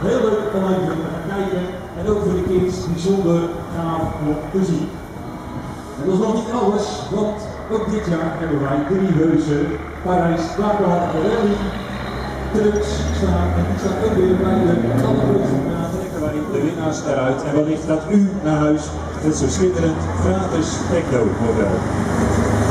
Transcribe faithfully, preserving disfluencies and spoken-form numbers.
Heel leuk om even te kijken en ook voor de kids bijzonder gaaf te zien. En dat is nog niet alles, want ook dit jaar hebben wij drie reuzen: Parijs, Dakar en Rally. Trucks staan en die staan ook weer bij de andere na trekken wij de winnaars eruit en wellicht dat u naar huis met zo'n schitterend gratis Tekno model.